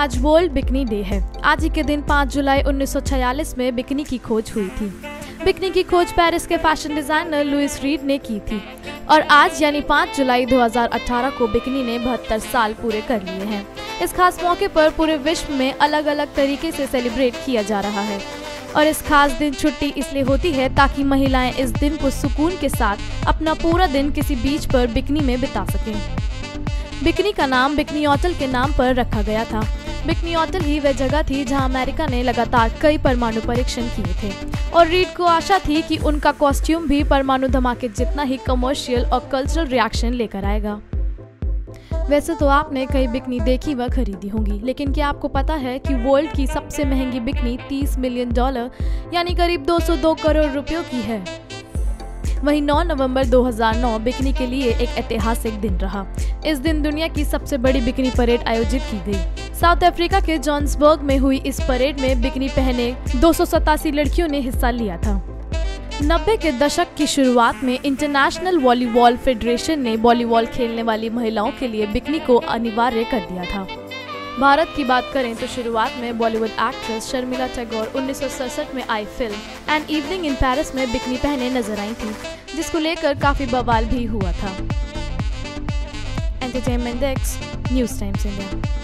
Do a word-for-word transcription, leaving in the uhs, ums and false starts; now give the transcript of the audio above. आज world bikini day है। आज के दिन पाँच जुलाई उन्नीस सौ छियालीस में बिकनी की खोज हुई थी। बिकनी की खोज पेरिस के फैशन डिजाइनर लुइस रीड ने की थी और आज यानी पाँच जुलाई दो हज़ार अठारह को बिकनी ने बहत्तर साल पूरे कर लिए हैं। इस खास मौके पर पूरे विश्व में अलग अलग तरीके से सेलिब्रेट किया जा रहा है और इस खास दिन छुट्टी इसलिए होती है ताकि महिलाएं इस दिन को सुकून के साथ अपना पूरा दिन किसी बीच पर बिकनी में बिता सकें। बिकनी का नाम बिकनी एटॉल के नाम पर रखा गया था। बिकनी एटॉल ही वह जगह थी जहां अमेरिका ने लगातार कई परमाणु परीक्षण किए थे और रीड को आशा थी कि उनका कॉस्ट्यूम भी परमाणु धमाके जितना ही कमर्शियल और कल्चरल रिएक्शन लेकर आएगा। वैसे तो आपने कई बिकनी देखी व खरीदी होंगी, लेकिन क्या आपको पता है कि वर्ल्ड की सबसे महंगी बिकनी तीस मिलियन डॉलर यानी करीब दो सौ दो करोड़ रुपयों की है। वहीं नौ नवंबर दो हज़ार नौ बिकनी के लिए एक ऐतिहासिक दिन रहा। इस दिन दुनिया की सबसे बड़ी बिकनी परेड आयोजित की गई। साउथ अफ्रीका के जॉन्सबर्ग में हुई इस परेड में बिकनी पहने दो सौ सतासी लड़कियों ने हिस्सा लिया था। नब्बे के दशक की शुरुआत में इंटरनेशनल वॉलीबॉल फेडरेशन ने वॉलीबॉल खेलने वाली महिलाओं के लिए बिकनी को अनिवार्य कर दिया था। भारत की बात करें तो शुरुआत में बॉलीवुड एक्ट्रेस शर्मिला टैगोर उन्नीस सौ सड़सठ में आई film an evening in Paris में बिकनी पहने नजर आई थी, जिसको लेकर काफी बवाल भी हुआ था। Entertainment desk, news Times India.